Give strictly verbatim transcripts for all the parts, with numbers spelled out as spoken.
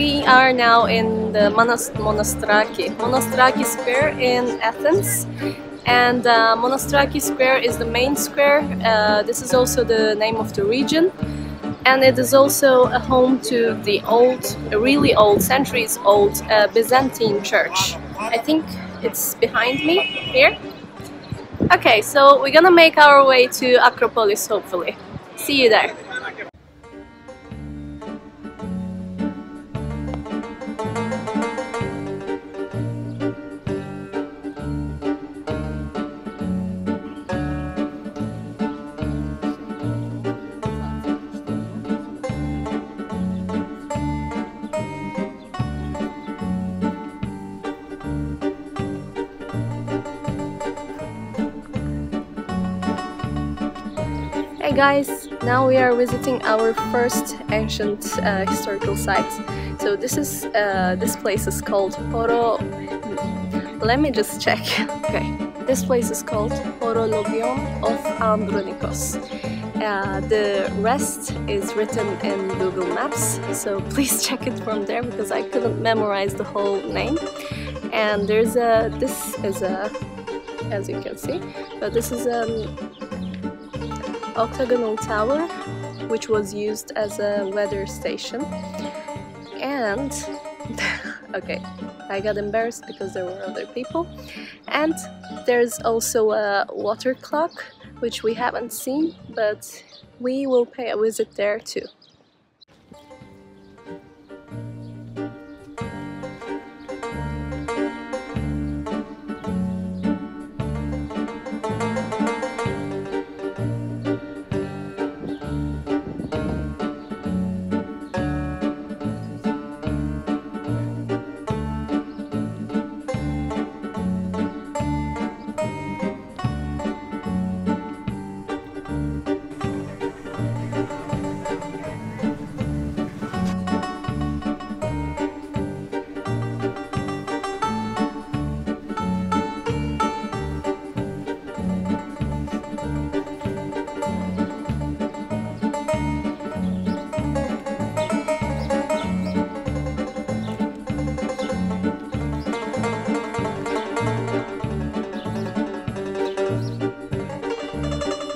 we are now in the Monas Monastiraki, Monastiraki Square in Athens. And uh, Monastiraki Square is the main square. Uh, this is also the name of the region. And it is also a home to the old, really old, centuries old uh, Byzantine church. I think it's behind me here. Okay, so we're gonna make our way to Acropolis, hopefully. See you there. Hey guys, now we are visiting our first ancient uh, historical site. So this is uh, this place is called Horo. Let me just check. Okay, this place is called Horologion of Andronikos. Uh, the rest is written in Google Maps, so please check it from there because I couldn't memorize the whole name. And there's a this is a as you can see, but this is an octagonal tower which was used as a weather station, and okay, I got embarrassed because there were other people. And there's also a water clock which we haven't seen, but we will pay a visit there too.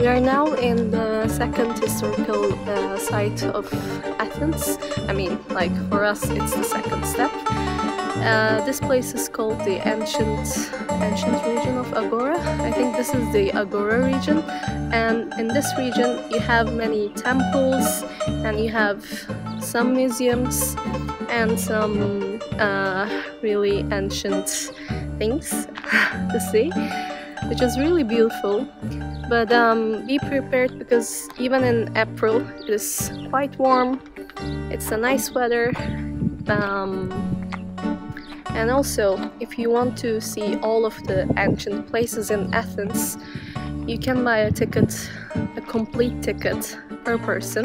We are now in the second historical uh, site of Athens. I mean, like, for us it's the second step. Uh, this place is called the ancient, ancient region of Agora. I think this is the Agora region, and in this region you have many temples and you have some museums and some uh, really ancient things to see, which is really beautiful. But um, be prepared because even in April it is quite warm, it's a nice weather, um, and also if you want to see all of the ancient places in Athens, you can buy a ticket, a complete ticket per person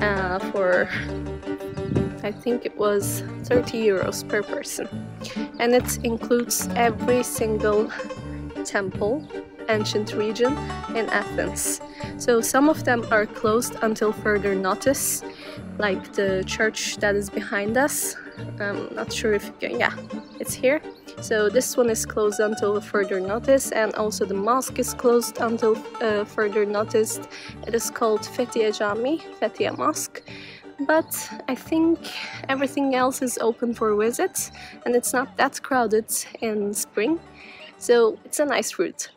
uh, for I think it was thirty euros per person, and it includes every single temple, ancient region in Athens. So some of them are closed until further notice, like the church that is behind us. I'm not sure if you can, yeah, it's here. So this one is closed until further notice, and also the mosque is closed until uh, further notice. It is called Fethiye Jami, Fethiye Mosque. But I think everything else is open for visits, and it's not that crowded in spring. So it's a nice route.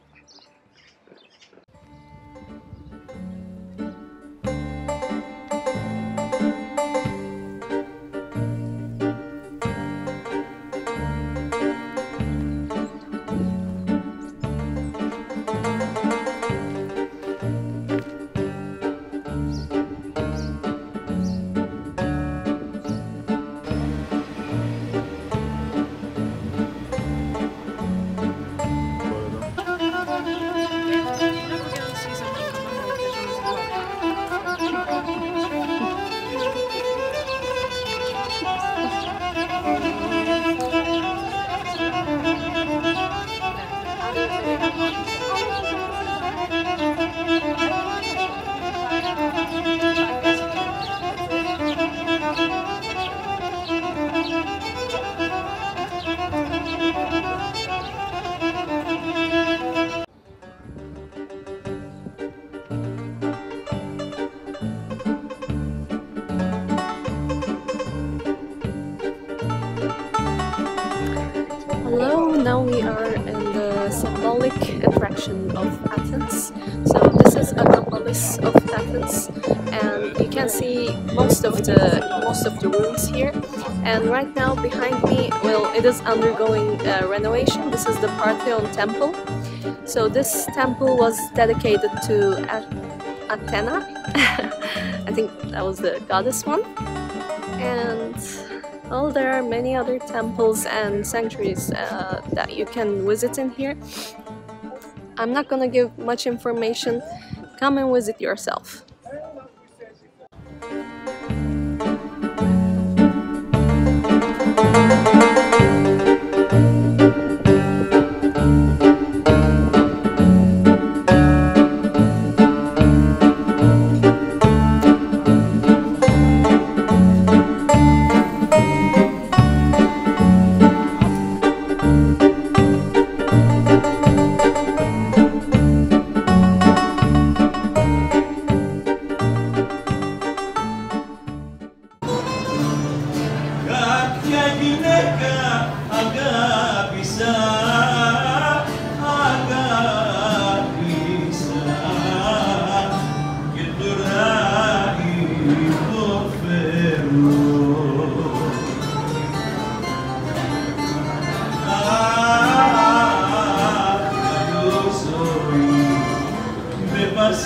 now we are in the symbolic attraction of Athens. So this is Acropolis of Athens, and you can see most of the most of the rooms here. And right now behind me, well, it is undergoing uh, renovation. This is the Partheon temple. So this temple was dedicated to Athena. I think that was the goddess one. And well, there are many other temples and sanctuaries uh, that you can visit in here. I'm not gonna give much information. Come and visit yourself.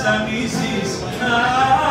Σαν ίσης να